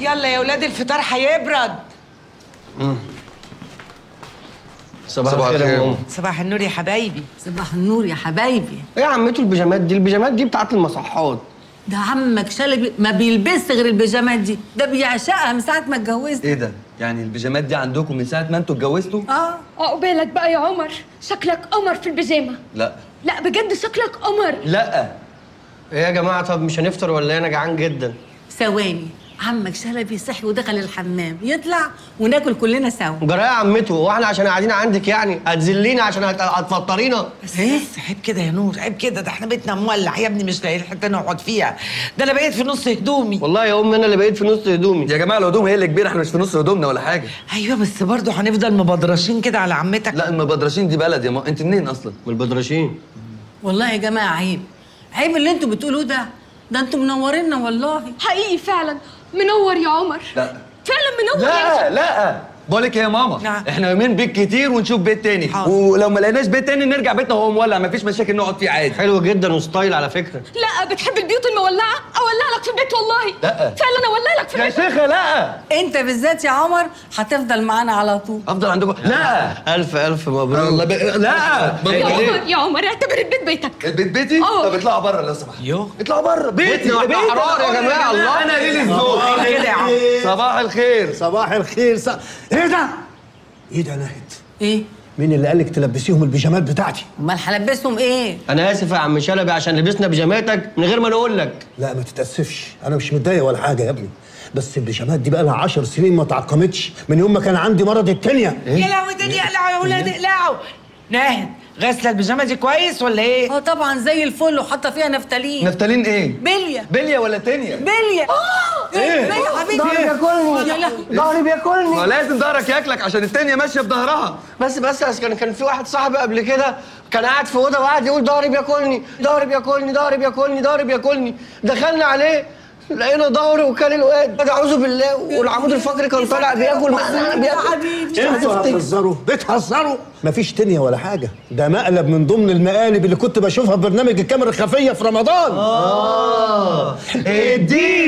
يلا يا ولاد الفطار هيبرد. صباح الخير يا ماما. صباح النور يا حبايبي. صباح النور يا حبايبي. ايه يا عمته البيجامات دي؟ البيجامات دي بتاعت المصحات. ده عمك شلبي ما بيلبسش غير البيجامات دي، ده بيعشقها من ساعة ما اتجوزت. ايه ده؟ يعني البيجامات دي عندكم من ساعة ما انتوا اتجوزتوا؟ اه. عقبالك بقى يا عمر، شكلك قمر في البيجامة. لا. لا بجد شكلك قمر. لا. ايه يا جماعة طب مش هنفطر ولا ايه؟ انا جعان جدا. ثواني، عمك شلبي صحي ودخل الحمام، يطلع وناكل كلنا سوا. جرايه يا عمته، هو احنا عشان قاعدين عندك يعني هتذلينا عشان هتفطرينا؟ ايه؟ عيب كده يا نور، عيب كده، ده احنا بيتنا مولع يا ابني، مش لاقيين حته نقعد فيها، ده انا بقيت في نص هدومي. والله يا امي انا اللي بقيت في نص هدومي. يا جماعه الهدوم هي اللي كبيره، احنا مش في نص هدومنا ولا حاجه. ايوه بس برضه هنفضل مبدرشين كده على عمتك. لا المبدرشين دي بلد يا انت منين اصلا؟ من البدرشين. والله يا جماعه عيب، عيب اللي انتوا بتقولوه ده، ده انتوا منورينا والله. حقيقي فعلا منور يا عمر. لا فعلا منور. لا لا بقول لك يا ماما. نعم. احنا يومين بيت كتير ونشوف بيت تاني. حاضر. ولو ما لقيناش بيت تاني نرجع بيتنا وهو مولع، مفيش مشاكل نقعد فيه عادي. حلو جدا وستايل على فكره. لا بتحب البيوت المولعه؟ اولع لك في البيت والله. لا فعلا اولع لك في البيت يا شيخه. لا انت بالذات يا عمر هتفضل معانا على طول. افضل عندكم. لا الف الف مبروك. لا يا عمر يا عمر اعتبر البيت بيتك. البيت بيتي. طب اطلعوا بره لو سمحتوا، اطلعوا بره بيتي. بيتنا حراره يا جماعه الله. انا ليل الزوق كده يا عم. صباح الخير. صباح الخير. ايه ده؟ ايه ده نهد؟ ايه؟ مين اللي قالك تلبسيهم البيجامات بتاعتي؟ امال هلبسهم ايه؟ انا اسف يا عم شلبي عشان لبسنا بيجاماتك من غير ما نقول لك. لا ما تتاسفش، انا مش متضايق ولا حاجه يا ابني، بس البيجامات دي بقى لها 10 سنين ما اتعقمتش من يوم ما كان عندي مرض التانية. إيه؟ يا لهوي ده يقلعوا يا اولاد اقلعوا. ناهد غاسله البيجامه دي كويس ولا ايه؟ اه طبعا زي الفل وحاطه فيها نفتالين. نفتالين ايه؟ بليه. بليه ولا تانية؟ بليه. ايه؟ بليه حبيبي. ضهري بياكلني. ضهري بياكلني. ما لازم ضهرك ياكلك عشان التانية ماشيه بضهرها. بس كان في واحد صاحبي قبل كده كان قاعد في اوضه وقعد يقول ضهري بياكلني ضهري بياكلني ضهري بياكلني ضهري بياكلني. دخلنا عليه لقينا ضهري وكان الواد اعوذ بالله، والعمود الفقري كان طالع بياكل معانا بياكل. انتوا بتهزروا بتهزروا، مفيش تانية ولا حاجه، ده مقلب من ضمن المقالب اللي كنت بشوفها في برنامج الكاميرا الخفيه في رمضان. اه اديني